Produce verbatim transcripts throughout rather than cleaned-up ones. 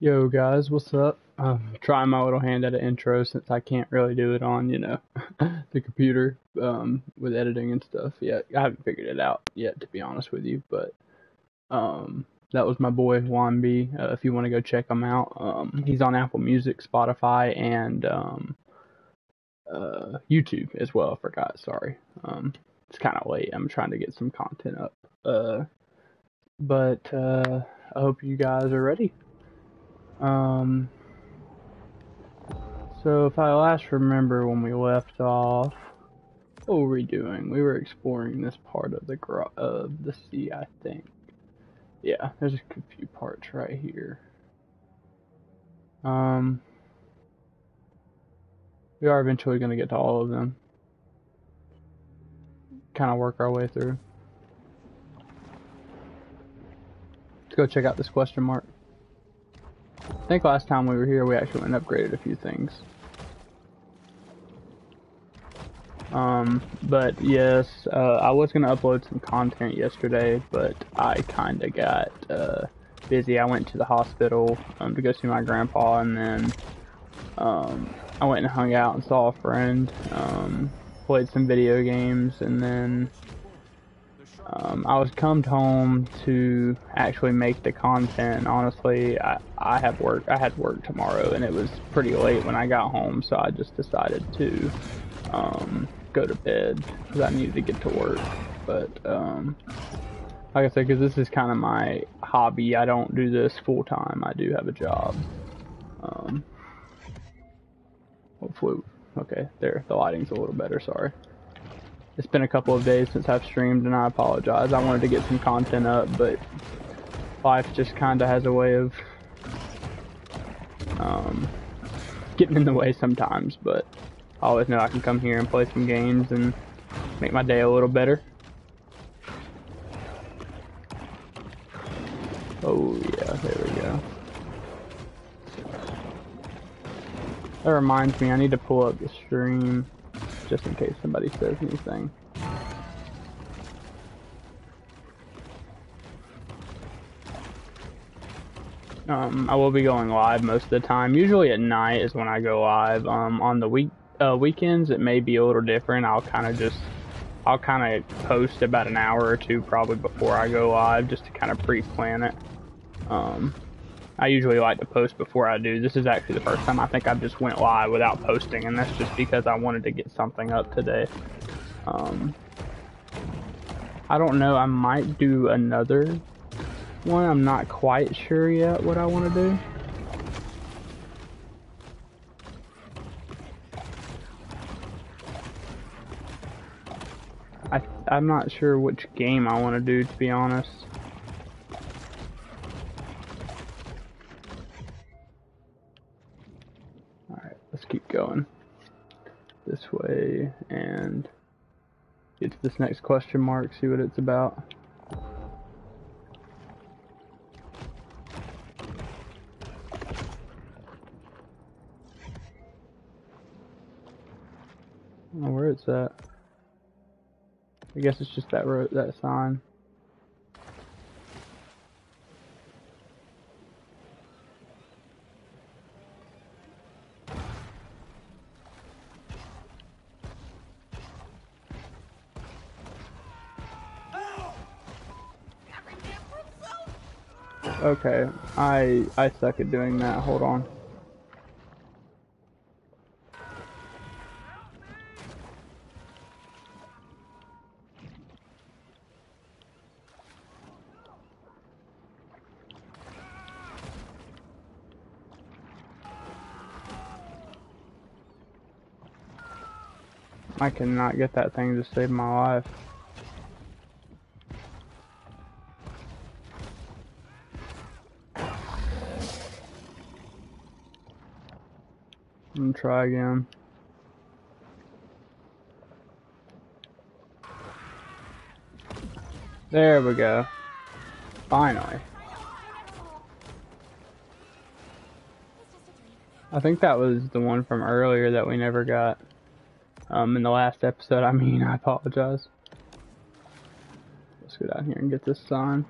Yo guys, what's up? I'm trying my little hand at an intro since I can't really do it on, you know, the computer um, with editing and stuff. Yeah, I haven't figured it out yet, to be honest with you, but um, that was my boy Juan B. Uh, if you want to go check him out, um, he's on Apple Music, Spotify, and um, uh, YouTube as well. I forgot, sorry. Um, it's kind of late. I'm trying to get some content up. Uh, but uh, I hope you guys are ready. Um, so if I last remember when we left off, what were we doing? We were exploring this part of the gro of the sea, I think. Yeah, there's a few parts right here. Um, we are eventually going to get to all of them. Kind of work our way through. Let's go check out this question mark. I think last time we were here, we actually went and upgraded a few things. Um, but yes, uh, I was going to upload some content yesterday, but I kind of got uh, busy. I went to the hospital um, to go see my grandpa, and then um, I went and hung out and saw a friend, um, played some video games, and then Um, I was come home to actually make the content. Honestly, I, I have work. I had work tomorrow, and it was pretty late when I got home, so I just decided to um, go to bed because I needed to get to work. But um, like I said, because this is kind of my hobby, I don't do this full time. I do have a job. Um, hopefully, okay. There, the lighting's a little better. Sorry. It's been a couple of days since I've streamed, and I apologize. I wanted to get some content up, but life just kind of has a way of um, getting in the way sometimes, but I always know I can come here and play some games and make my day a little better. Oh, yeah, there we go. That reminds me, I need to pull up the stream. Just in case somebody says anything. Um, I will be going live most of the time. Usually at night is when I go live. Um, on the week uh, weekends, it may be a little different. I'll kind of just, I'll kind of post about an hour or two probably before I go live, just to kind of pre-plan it. Um, I usually like to post before I do. This is actually the first time I think I just went live without posting, and that's just because I wanted to get something up today. Um, I don't know. I might do another one. I'm not quite sure yet what I want to do. I, I'm not sure which game I want to do, to be honest. Keep going this way and get to this next question mark, see what it's about. I don't know where it's at. I guess it's just that road, that sign. Okay, I I suck at doing that. Hold on. I cannot get that thing to save my life. Try again. There we go. Finally. I think that was the one from earlier that we never got. Um, in the last episode, I mean, I apologize. Let's go down here and get this sign.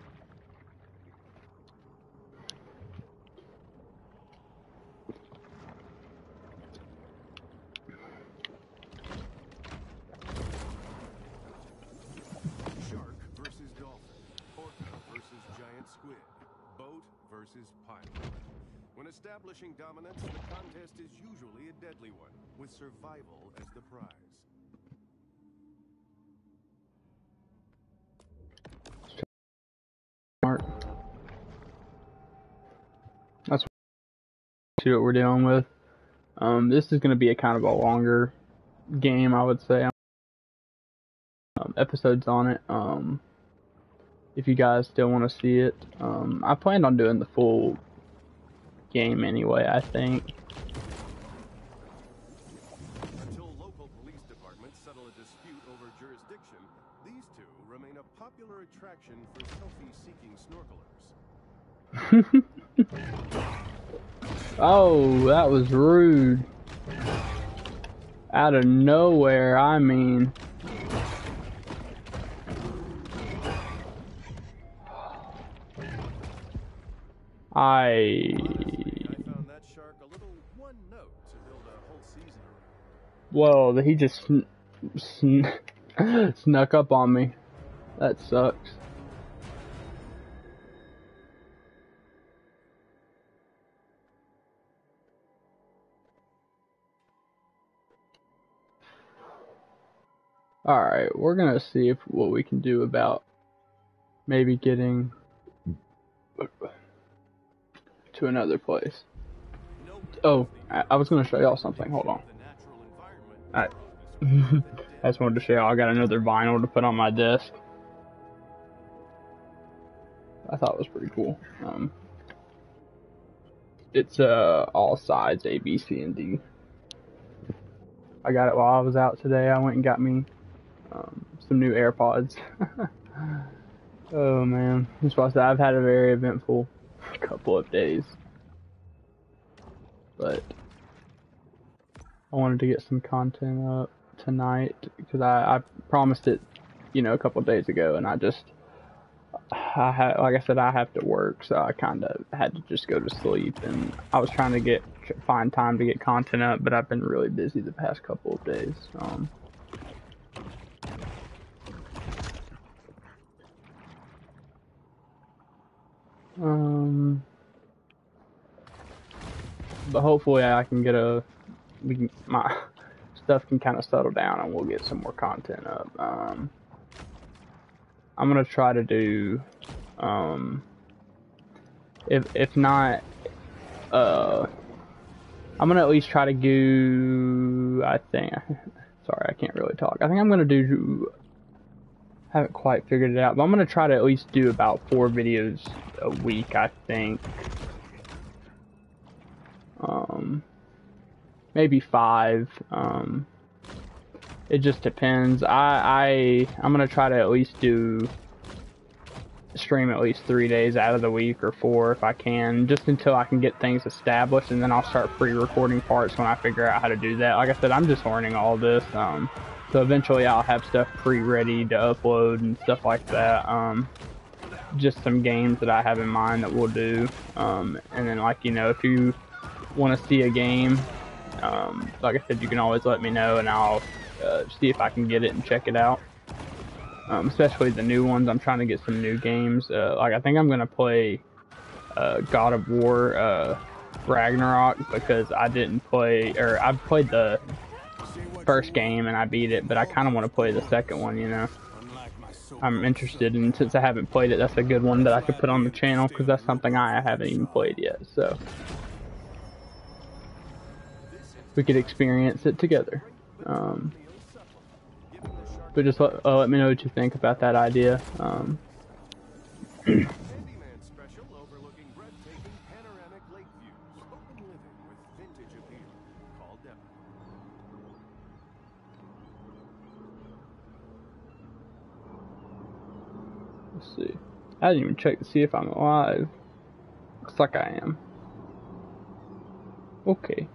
Establishing dominance, the contest is usually a deadly one, with survival as the prize. Mark. That's what we're dealing with. Um, this is going to be a kind of a longer game, I would say. Um, episodes on it. Um, if you guys still want to see it, um, I planned on doing the full game anyway, I think. Until local police departments settle a dispute over jurisdiction, these two remain a popular attraction for selfie-seeking snorkelers. Oh, that was rude. Out of nowhere, I mean. I... Whoa, he just sn sn snuck up on me. That sucks. Alright, we're gonna see if what we can do about maybe getting to another place. Oh, I, I was gonna show y'all something. Hold on. I, I just wanted to show y'all I got another vinyl to put on my desk. I thought it was pretty cool. Um, it's uh all sides A, B, C, and D. I got it while I was out today. I went and got me um, some new AirPods. Oh man, I'm supposed to. I've had a very eventful couple of days, but I wanted to get some content up tonight because I, I promised it, you know, a couple of days ago, and I just, I ha like I said, I have to work, so I kind of had to just go to sleep, and I was trying to get find time to get content up, but I've been really busy the past couple of days. Um, um, but hopefully I can get a. We can, my stuff can kind of settle down and we'll get some more content up. Um, I'm gonna try to do, um, if if not, uh, I'm gonna at least try to do. I think. Sorry, I can't really talk. I think I'm gonna do. Haven't quite figured it out, but I'm gonna try to at least do about four videos a week, I think. Um. Maybe five. Um, it just depends. I, I, I'm gonna try to at least do stream at least three days out of the week or four if I can, just until I can get things established, and then I'll start pre-recording parts when I figure out how to do that. Like I said, I'm just learning all this, um, so eventually I'll have stuff pre-ready to upload and stuff like that. Um, just some games that I have in mind that we'll do. Um, and then, like, you know, if you want to see a game. Um, like I said, you can always let me know, and I'll uh, see if I can get it and check it out. Um, especially the new ones. I'm trying to get some new games. Uh, like I think I'm gonna play uh, God of War uh, Ragnarok, because I didn't play, or I've played the first game and I beat it, but I kind of want to play the second one. You know, I'm interested, and since I haven't played it, that's a good one that I could put on the channel, because that's something I haven't even played yet. So. We could experience it together. Um, but just let, uh, let me know what you think about that idea. Um, let's see. I didn't even check to see if I'm alive. Looks like I am. Okay.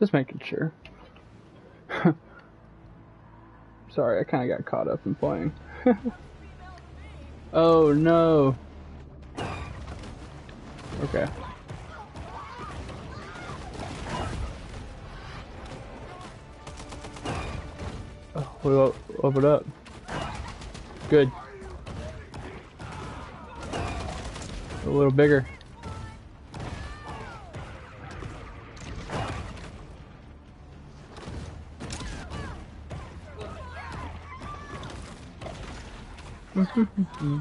Just making sure. Sorry, I kind of got caught up in playing. Oh no. Okay. Oh, we'll open it up. Good. A little bigger. Mm-hmm.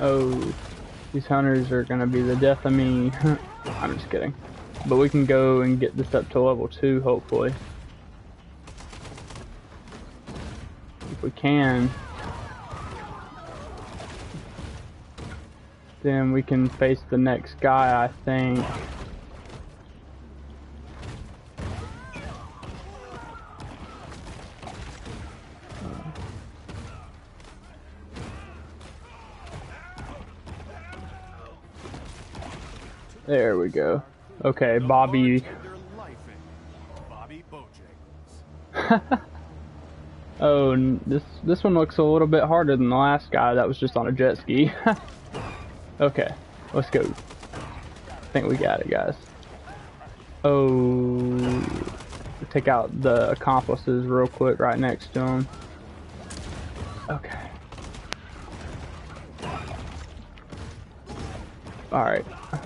Oh, these hunters are gonna be the death of me. I'm just kidding. But we can go and get this up to level two, hopefully. If we can, then we can face the next guy, I think. There we go. Okay, Bobby. Oh, and this this one looks a little bit harder than the last guy that was just on a jet ski. Okay, let's go. I think we got it, guys. Oh, take out the accomplices real quick right next to him. Okay. All right. I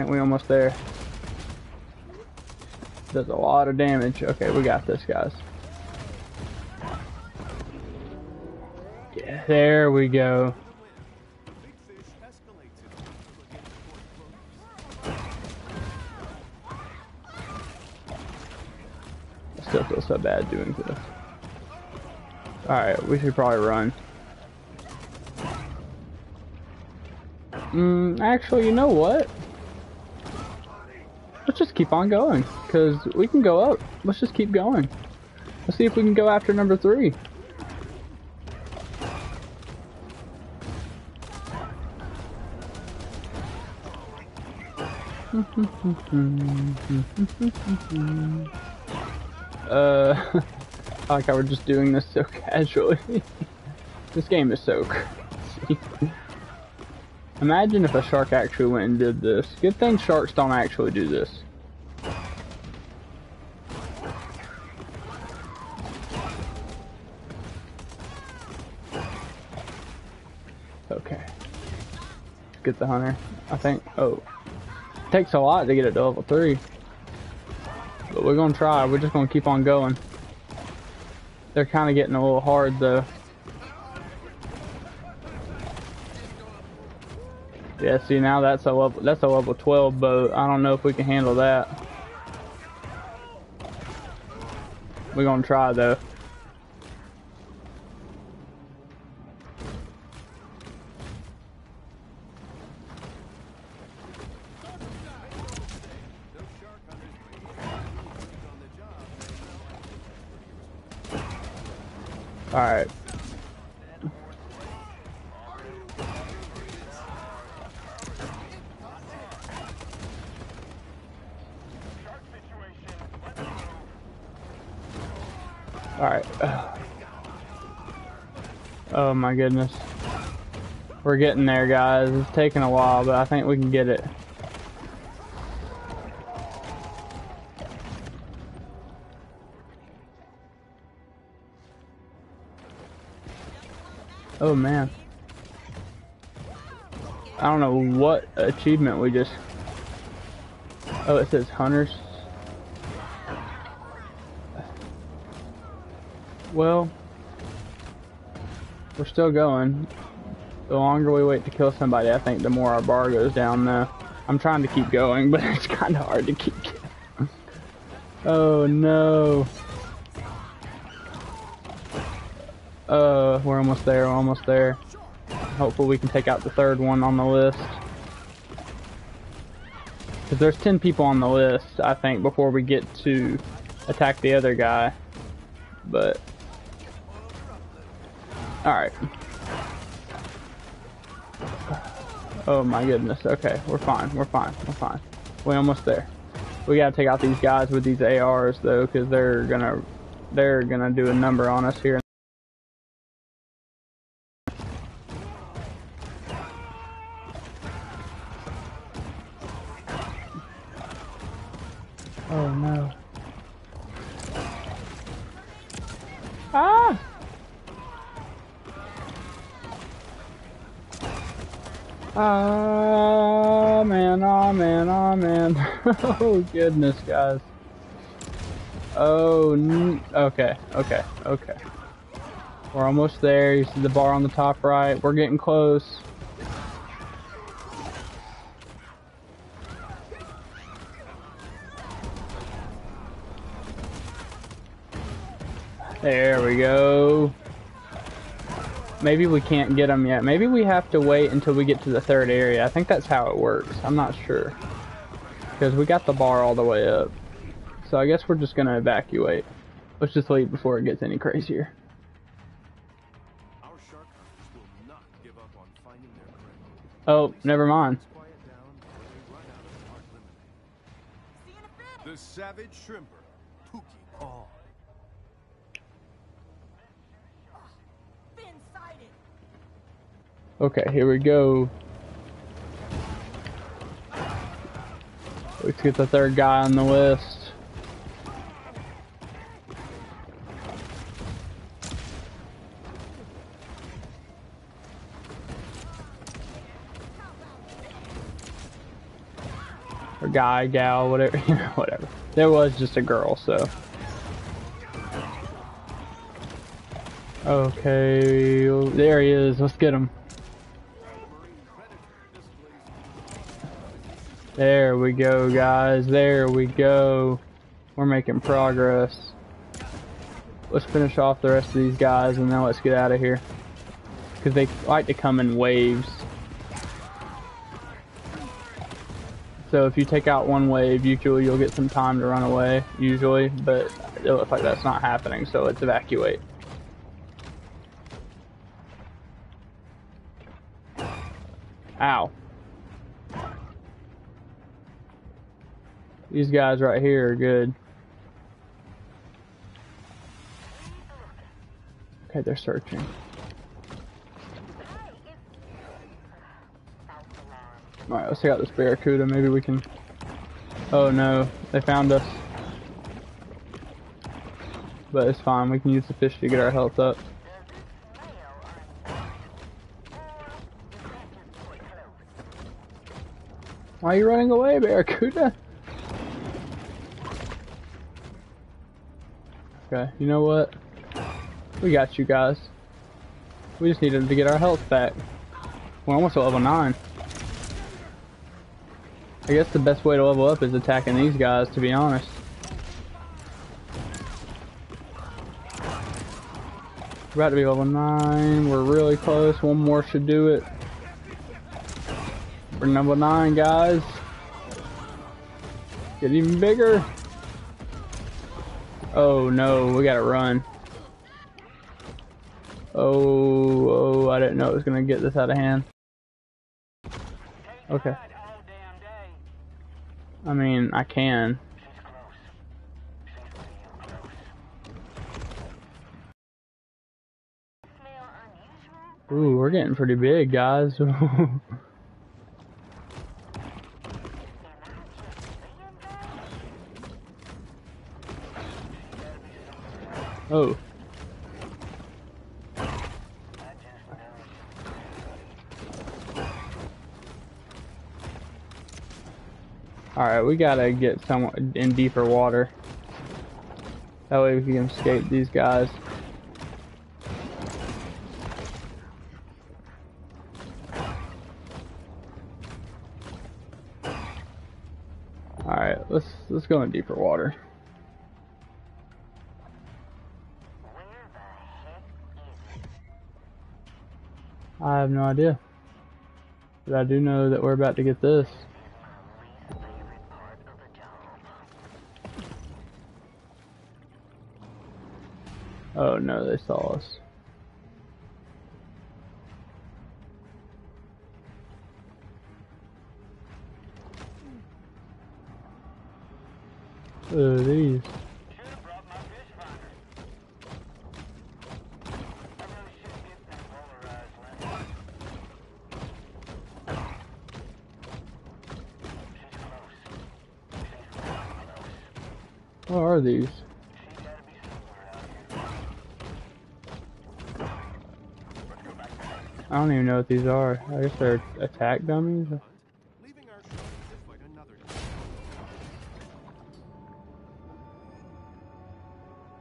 think we're almost there. Does a lot of damage. Okay, we got this, guys. Yeah, there we go. I still feel so bad doing this. Alright, we should probably run. Mm, actually, you know what? Let's just keep on going, because we can go up. Let's just keep going. Let's see if we can go after number three. uh, I like how we're just doing this so casually. This game is so crazy. Imagine if a shark actually went and did this. Good thing sharks don't actually do this. Okay. Let's get the hunter, I think. Oh. It takes a lot to get it to level three. But we're gonna try. We're just gonna keep on going. They're kinda getting a little hard though. Yeah, see, now that's a level, that's a level twelve boat. I don't know if we can handle that. We're gonna try though. All right. Alright. Oh my goodness. We're getting there, guys. It's taking a while, but I think we can get it. Oh man. I don't know what achievement we just... Oh, it says hunters. Well, we're still going. The longer we wait to kill somebody, I think the more our bar goes down though. I'm trying to keep going, but it's kind of hard to keep going. Oh no. Uh, we're almost there, we're almost there. Hopefully we can take out the third one on the list. Because there's ten people on the list, I think, before we get to attack the other guy. But... Alright. Oh my goodness, okay. We're fine, we're fine, we're fine. We're almost there. We gotta take out these guys with these A Rs, though, because they're gonna... They're gonna do a number on us here. Oh no. Ah! Ah, man, ah, man, ah, man. Oh goodness, guys. Oh, n okay, okay, okay. We're almost there. You see the bar on the top right. We're getting close. There we go. Maybe we can't get them yet. Maybe we have to wait until we get to the third area. I think that's how it works. I'm not sure. Because we got the bar all the way up. So I guess we're just going to evacuate. Let's just leave before it gets any crazier. Our shark will not give up on finding their prey. Oh, never mind. The savage shrimper, Pookie Paul. Okay, here we go. Let's get the third guy on the list. Or guy, gal, whatever, you know, whatever. There was just a girl, so. Okay, there he is. Let's get him. There we go, guys. There we go. We're making progress. Let's finish off the rest of these guys, and then let's get out of here. Because they like to come in waves. So if you take out one wave, usually you'll get some time to run away, usually. But it looks like that's not happening, so let's evacuate. Ow. These guys right here are good. Okay, they're searching. Alright, let's take out this barracuda. Maybe we can... Oh no, they found us. But it's fine, we can use the fish to get our health up. Why are you running away, barracuda? Okay, you know what? We got you guys. We just needed to get our health back. We're almost at level nine. I guess the best way to level up is attacking these guys, to be honest. We're about to be level nine. We're really close. One more should do it. We're level nine, guys. Get even bigger. Oh no, we gotta run. Oh, oh, I didn't know it was gonna get this out of hand. Okay. I mean, I can. Ooh, we're getting pretty big, guys. Oh. Alright, we gotta get somewhat in deeper water. That way we can escape these guys. Alright, let's let's go in deeper water. I have no idea, but I do know that we're about to get this. Oh no, they saw us. Oh, these. What are these? I don't even know what these are. I guess they're attack dummies.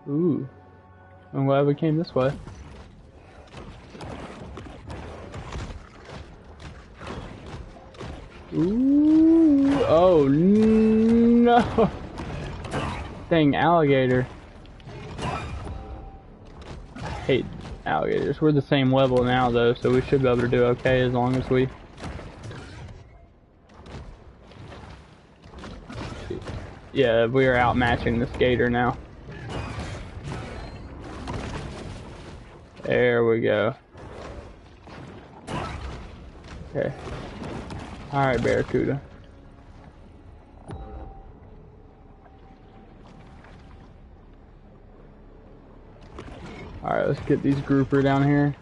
Ooh. I'm glad we came this way. Ooh. Oh no. Dang alligator. I hate alligators. We're the same level now though, so we should be able to do okay as long as we Yeah, we are outmatching this gator now. There we go. Okay. Alright, Barracuda. Alright, let's get these grouper down here.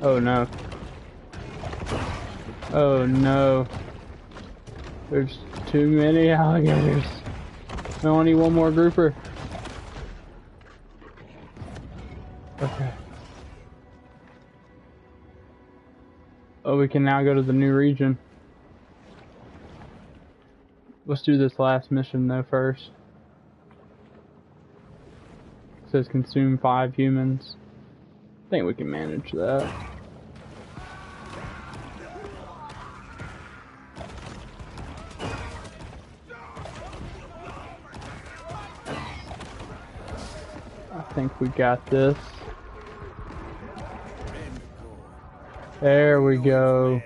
Oh no. Oh no. There's too many alligators. I only need one more grouper. Okay. Oh, we can now go to the new region. Let's do this last mission though first. It says consume five humans. I think we can manage that. I think we got this. There we go.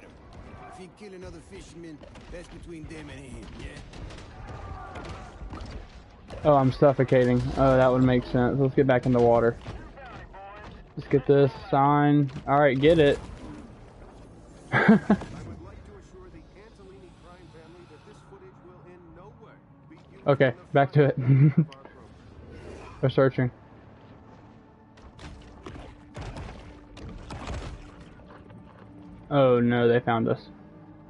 If you kill another fisherman, that's between them and him, yeah? Oh, I'm suffocating. Oh, that would make sense. Let's get back in the water. Let's get this sign. Alright, get it. Okay, back to it. We're searching. Oh no, they found us.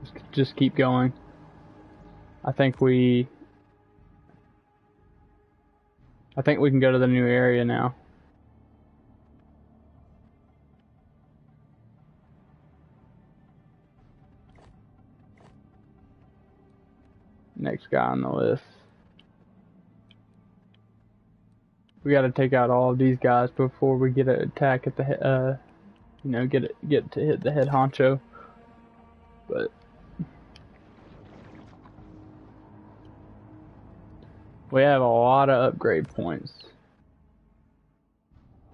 Let's just keep going. I think we... I think we can go to the new area now. Next guy on the list. We gotta take out all of these guys before we get an attack at the... Uh, You know, get it, get to hit the head honcho, but we have a lot of upgrade points,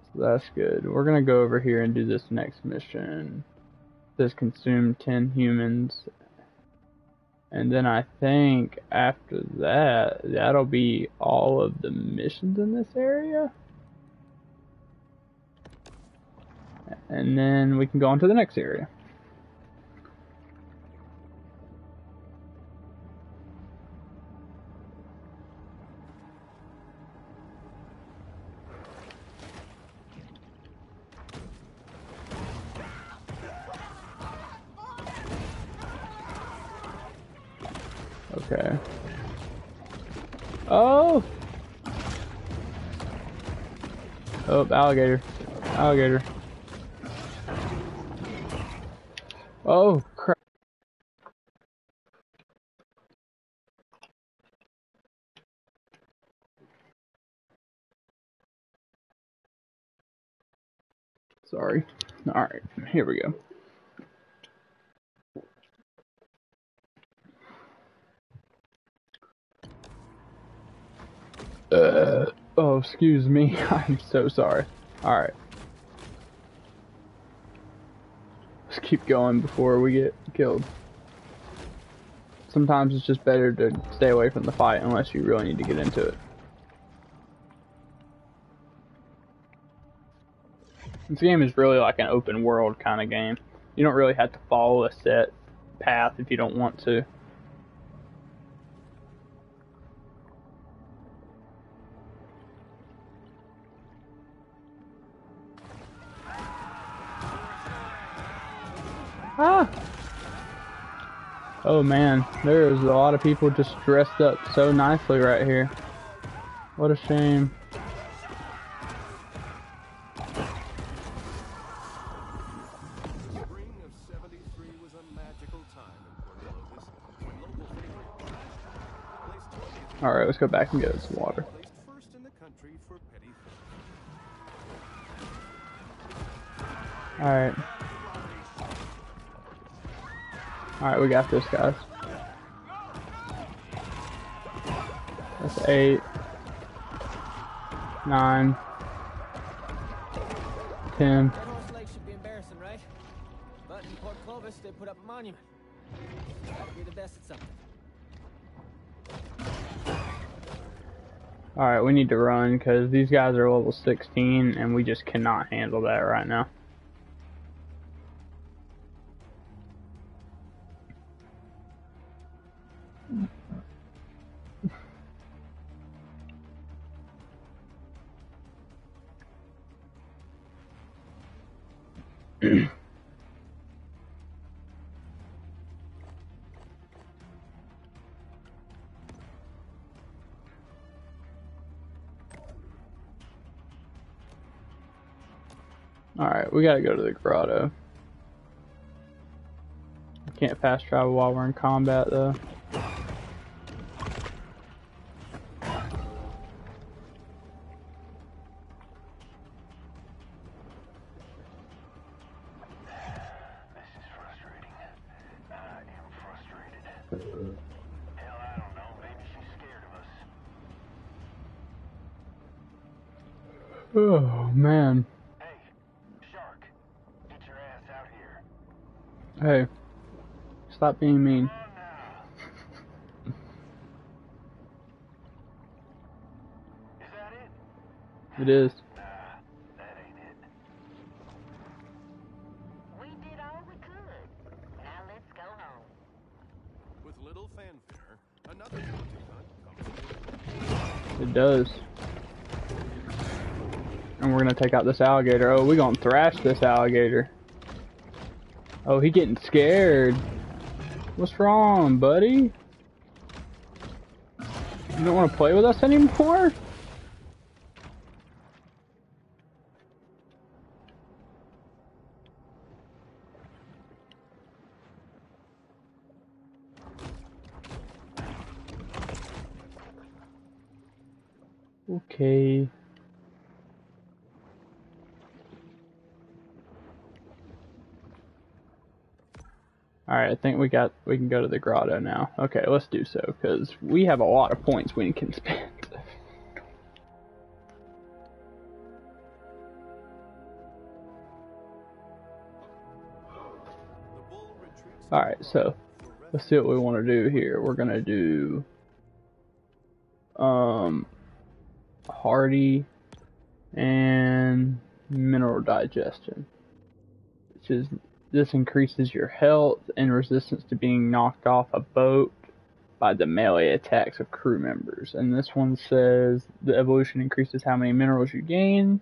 so that's good. We're gonna go over here and do this next mission. This consumed ten humans, and then I think after that, that'll be all of the missions in this area. And then we can go on to the next area. Okay. Oh! Oh, alligator. Alligator. Oh, crap. Sorry. All right, here we go. Uh, oh, excuse me. I'm so sorry. All right. keep going before we get killed. Sometimes it's just better to stay away from the fight unless you really need to get into it. This game is really like an open world kind of game. You don't really have to follow a set path if you don't want to. Ah! Oh man, there is a lot of people just dressed up so nicely right here. What a shame. Alright, let's go back and get some water. Alright. Alright, we got this, guys. That's eight. Nine. Ten. Lake should be embarrassing, right? But in Port Clovis, they put up a monument. Gotta be the best at something. Alright, we need to run, because these guys are level sixteen, and we just cannot handle that right now. Alright, we gotta go to the grotto. I can't fast travel while we're in combat though. Oh, man. Hey, Shark. Get your ass out here. Hey, stop being mean. Is that it? It is. Nah, that ain't it. We did all we could. Now let's go home. With little fanfare, another hunt comes. It does. And we're gonna take out this alligator. Oh, we're gonna thrash this alligator. Oh, he getting scared. What's wrong, buddy? You don't want to play with us anymore? Okay. Alright, I think we got we can go to the grotto now. Okay, let's do so, because we have a lot of points we can spend. Alright, so let's see what we want to do here. We're gonna do um Hardy and Mineral Digestion. Which is This increases your health and resistance to being knocked off a boat by the melee attacks of crew members. And this one says the evolution increases how many minerals you gain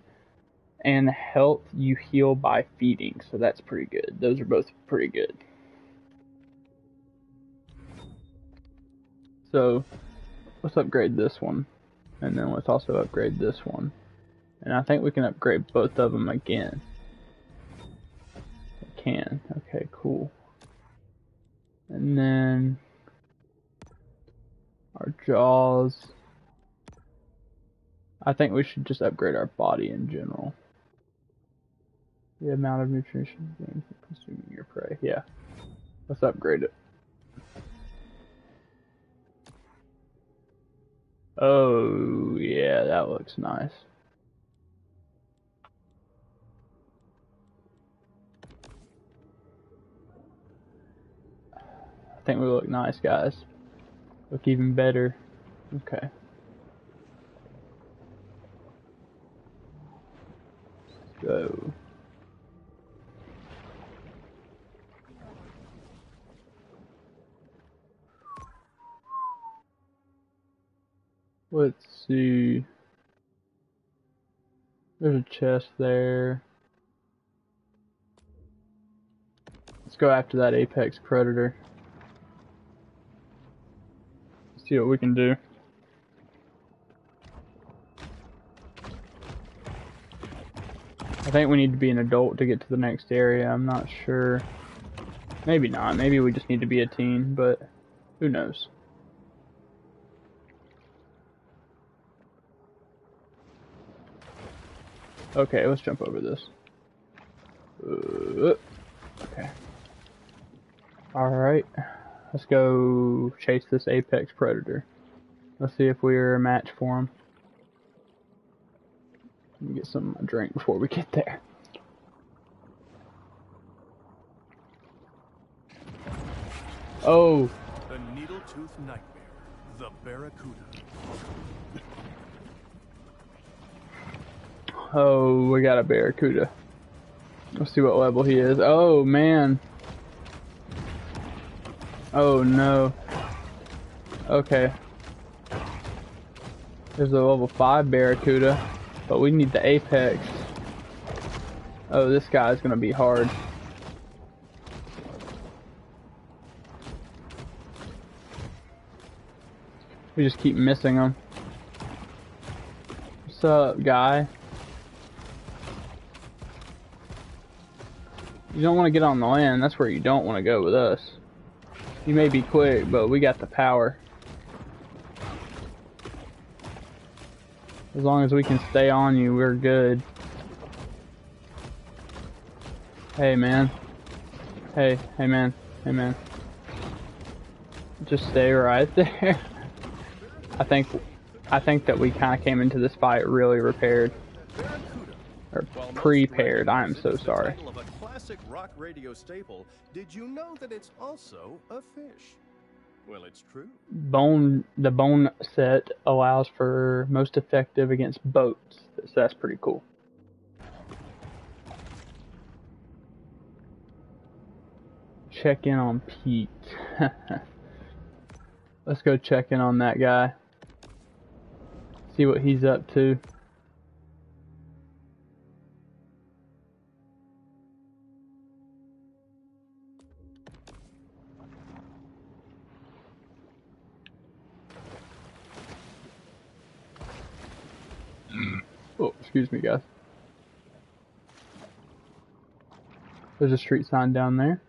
and the health you heal by feeding. So that's pretty good. Those are both pretty good. So let's upgrade this one. And then let's also upgrade this one. And I think we can upgrade both of them again. Can. Okay, cool. And then our jaws. I think we should just upgrade our body in general. The amount of nutrition gained from consuming your prey. Yeah. Let's upgrade it. Oh, yeah, that looks nice. think we look nice, guys. Look even better. Okay. Let's go. Let's see. There's a chest there. Let's go after that apex predator. Let's see what we can do. I think we need to be an adult to get to the next area. I'm not sure. Maybe not. Maybe we just need to be a teen, but who knows? Okay, let's jump over this. Uh, okay. Alright. Let's go chase this apex predator. Let's see if we're a match for him. Let me get some drink before we get there. Oh! The needle-tooth nightmare. The barracuda. Oh, we got a barracuda. Let's see what level he is. Oh, man. Oh, no. Okay. There's a level five barracuda, but we need the apex. Oh, this guy's gonna be hard. We just keep missing him. What's up, guy? You don't want to get on the land. That's where you don't want to go with us. You may be quick, but we got the power. As long as we can stay on you, we're good. Hey, man. Hey, hey, man. Hey, man. Just stay right there. I think, I think that we kind of came into this fight really repaired. Or prepared. I am so sorry. Classic rock radio staple. Did you know that it's also a fish? Well, it's true. Bone. The bone set allows for most effective against boats. So that's pretty cool. Check in on Pete. Let's go check in on that guy. See what he's up to. Excuse me, guys. There's a street sign down there.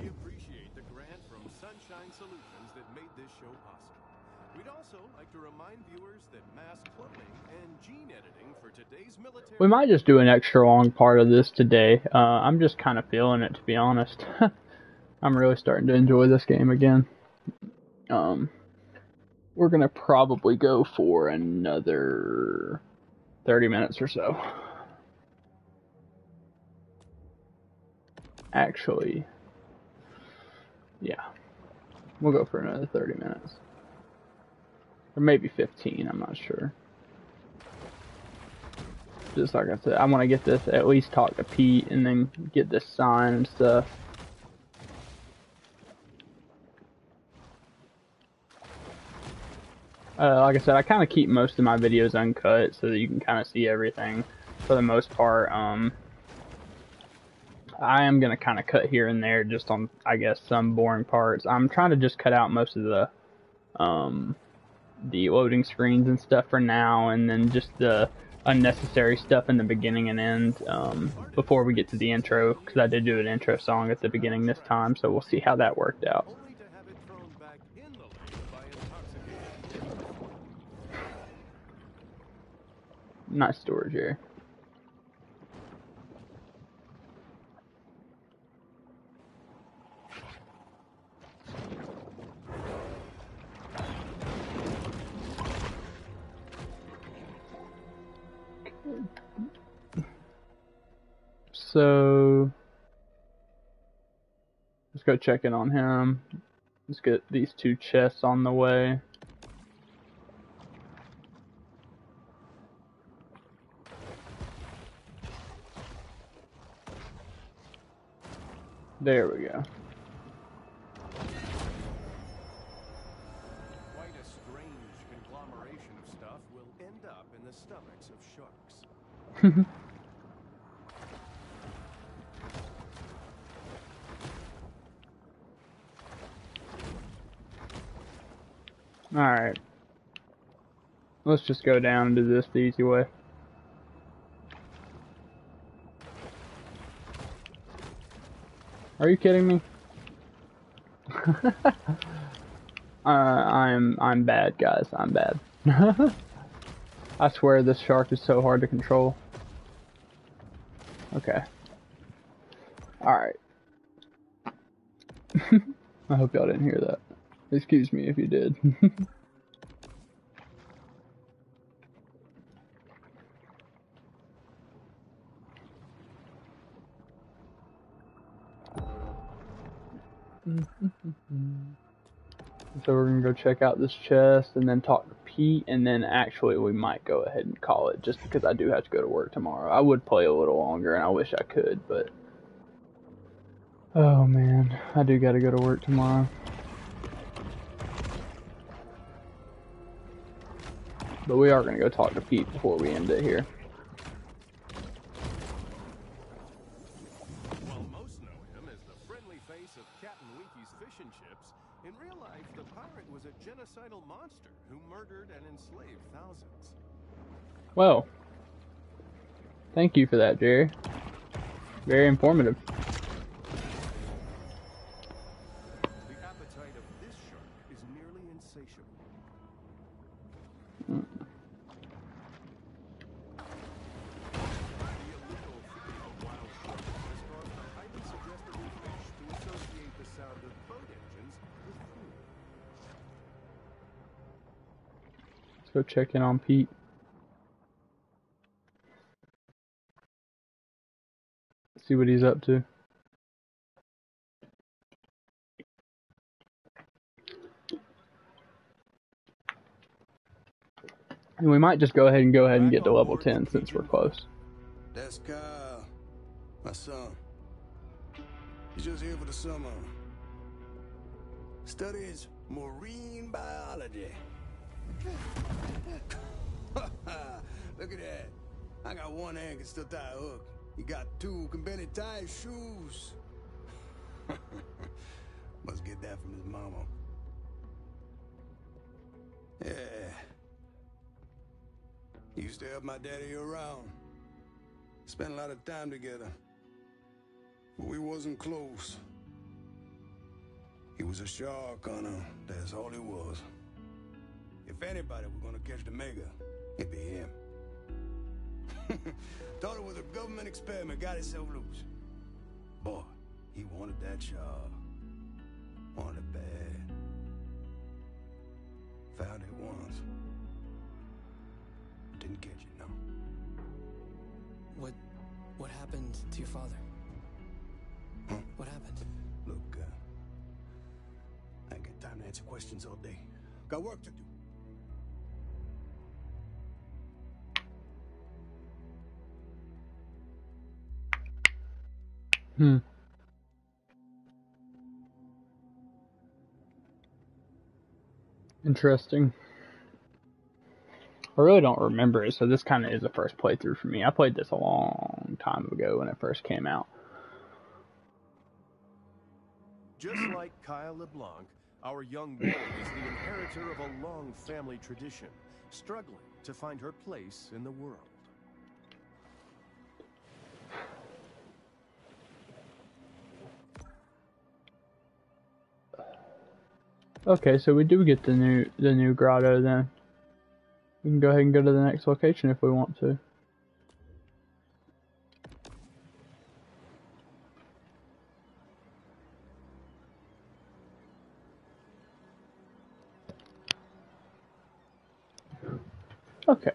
We appreciate the grant from Sunshine Solutions that made this show possible. We'd also like to remind viewers that mass cloning and gene editing for today's military... We might just do an extra long part of this today. Uh, I'm just kind of feeling it, to be honest. I'm really starting to enjoy this game again. Um... We're gonna probably go for another thirty minutes or so. Actually, yeah, we'll go for another thirty minutes. Or maybe fifteen, I'm not sure. Just like I said, I wanna get this, at least talk to Pete and then get this sign and stuff. Uh, like I said, I kind of keep most of my videos uncut so that you can kind of see everything for the most part. Um, I am going to kind of cut here and there just on, I guess, some boring parts. I'm trying to just cut out most of the um, the loading screens and stuff for now, and then just the unnecessary stuff in the beginning and end um, before we get to the intro, because I did do an intro song at the beginning this time, so we'll see how that worked out. Nice storage area. so let's go check in on him. Let's get these two chests on the way. There we go. Quite a strange conglomeration of stuff will end up in the stomachs of sharks. Alright. Let's just go down and do this the easy way. Are you kidding me? uh, I'm I'm bad, guys. I'm bad. I swear this shark is so hard to control. Okay. All right. I hope y'all didn't hear that. Excuse me if you did. So we're going to go check out this chest and then talk to Pete, and then actually we might go ahead and call it just because I do have to go to work tomorrow. I would play a little longer and I wish I could, but oh man, I do got to go to work tomorrow. But we are going to go talk to Pete before we end it here. Well, thank you for that, Jerry. Very informative. The appetite of this shark is nearly insatiable. Mm. Let's go check in on Pete. See what he's up to. And we might just go ahead and go ahead and get to level ten since we're close. That's Kyle, my son. He's just here for the summer. Studies marine biology. Look at that. I got one hand can still tie a hook. You got two, can barely tie his shoes. Must get that from his mama. Yeah. He used to help my daddy around. Spent a lot of time together. But we wasn't close. He was a shark hunter. That's all he was. If anybody were gonna catch the mega, it'd be him. Thought it was a government experiment, got itself loose. Boy, he wanted that job. Wanted it bad. Found it once. Didn't catch it, no. What, what happened to your father? Huh? What happened? Look, uh, I ain't got time to answer questions all day. Got work to do. Hmm. Interesting. I really don't remember it, so this kind of is the first playthrough for me. I played this a long time ago when it first came out. Just like Kyle LeBlanc, our young woman is the inheritor of a long family tradition, struggling to find her place in the world. Okay, so we do get the new the new grotto then. We can go ahead and go to the next location if we want to. Okay.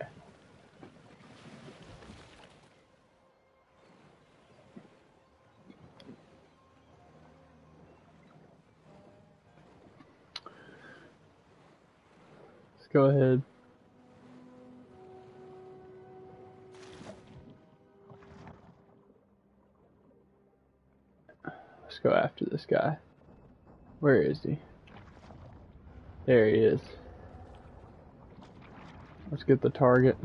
go ahead. Let's go after this guy. Where is he? There he is. Let's get the target.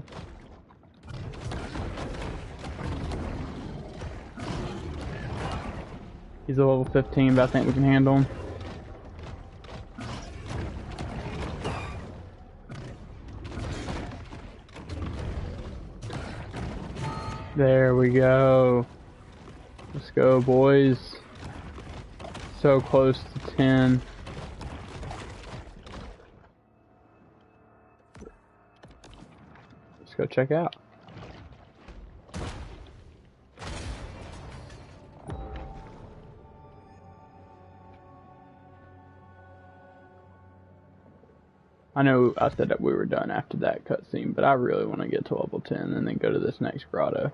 He's a level fifteen, but I think we can handle him. There we go. Let's go, boys. So close to ten. Let's go check out. I know I said that we were done after that cutscene, but I really want to get to level ten and then go to this next grotto.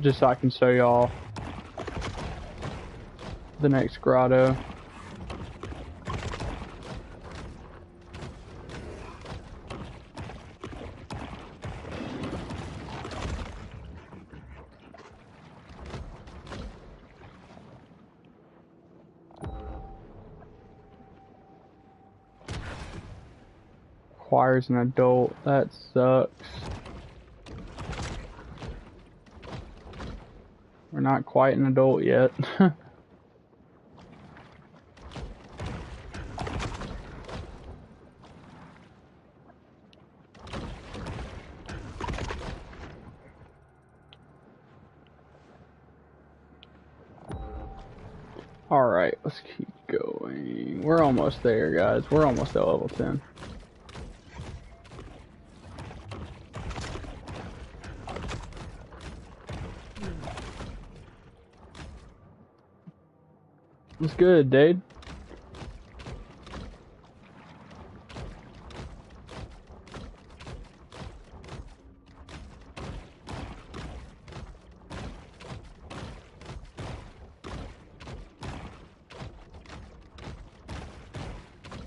Just so I can show y'all the next grotto. Requires an adult, that sucks. We're not quite an adult yet. Alright, let's keep going. We're almost there, guys. We're almost at level ten. What's good, dude?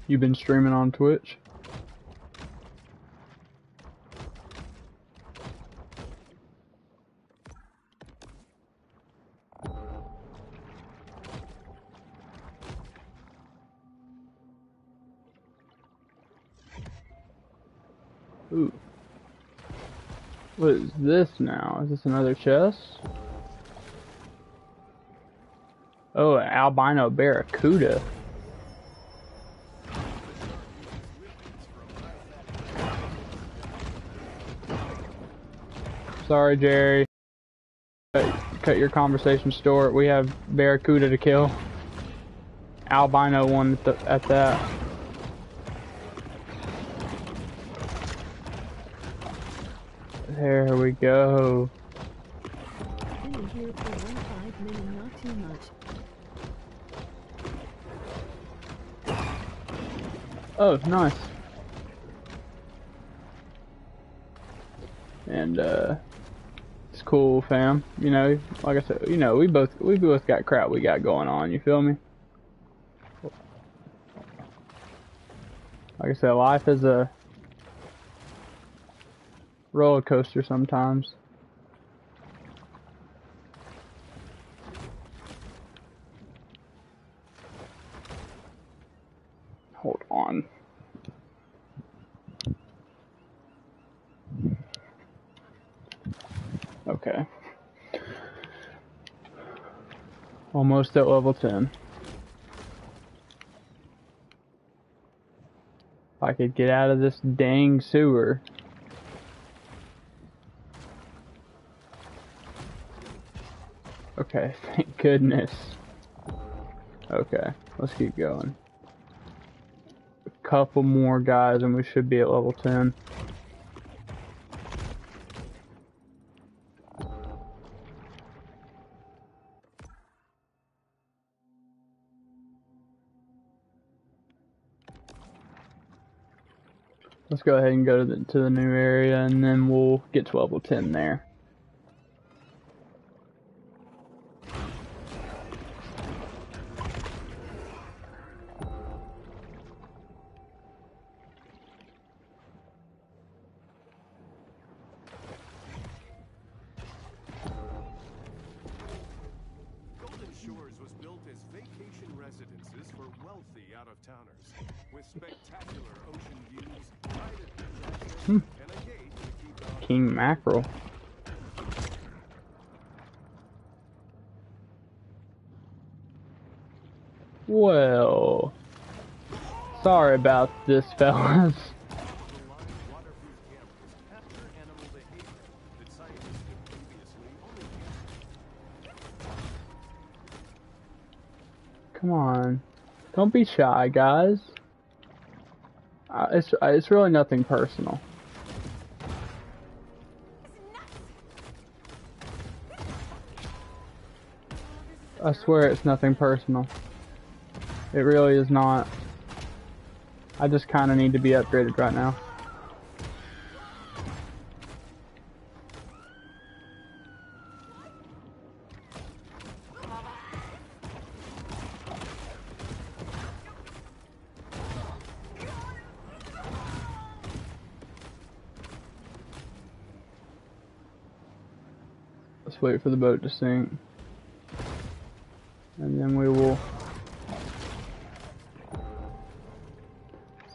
You've been streaming on Twitch? What is this now? Is this another chest? Oh, an albino barracuda. Sorry, Jerry. Cut your conversation short. We have barracuda to kill. Albino one at, the, at that. There we go. Been here for one five minute, not too much. Oh, nice. And uh it's cool, fam. You know, like I said, you know, we both we both got crap we got going on, you feel me? Like I said, life is a roller coaster sometimes. Hold on. Okay. Almost at level ten. If I could get out of this dang sewer. Okay, thank goodness. Okay, let's keep going. A couple more guys and we should be at level ten. Let's go ahead and go to the, to the new area and then we'll get to level ten there. wealthy out-of-towners with spectacular ocean views, private possessions, and a gate to keep out. King Mackerel. Well, sorry about this, fellas. Come on, don't be shy, guys. Uh, it's uh, it's really nothing personal. I swear it's nothing personal. It really is not. I just kind of need to be upgraded right now. Let's wait for the boat to sink, and then we will.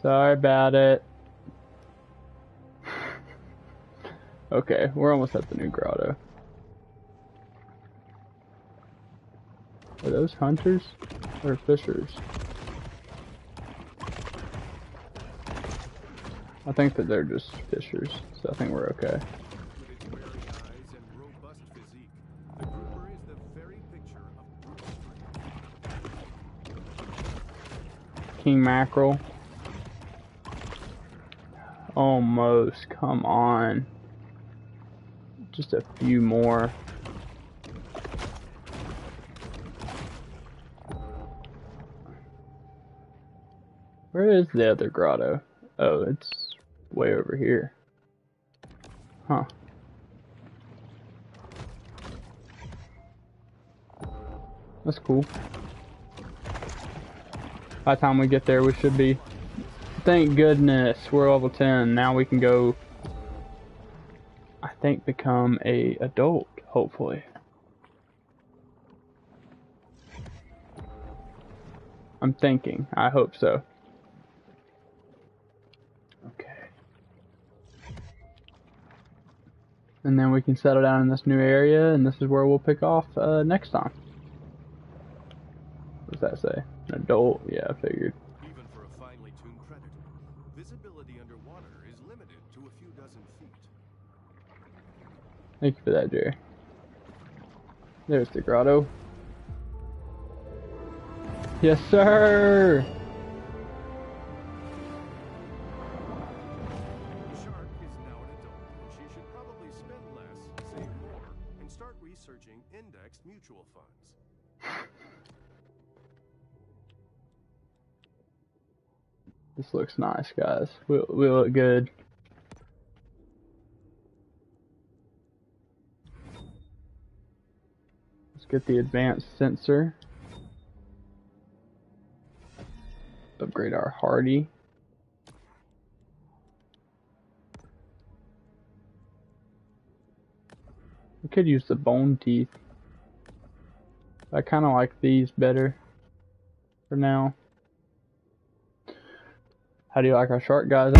Sorry about it. Okay, we're almost at the new grotto. Are those hunters or fishers? I think that they're just fishers, so I think we're okay. King Mackerel. Almost, come on. Just a few more. Where is the other grotto? Oh, it's way over here. Huh. That's cool. By the time we get there, we should be... Thank goodness, we're level ten. Now we can go, I think, become a adult, hopefully. I'm thinking, I hope so. Okay. And then we can settle down in this new area, and this is where we'll pick off uh, next time. What does that say? An adult? Yeah, I figured. Thank you for that, Jerry. There's the grotto. Yes, sir! The shark is now an adult, and she should probably spend less, save more, and start researching indexed mutual funds. This looks nice, guys. We, we look good. Get the advanced sensor. Upgrade our Hardy. We could use the bone teeth. I kind of like these better for now. How do you like our shark, guys?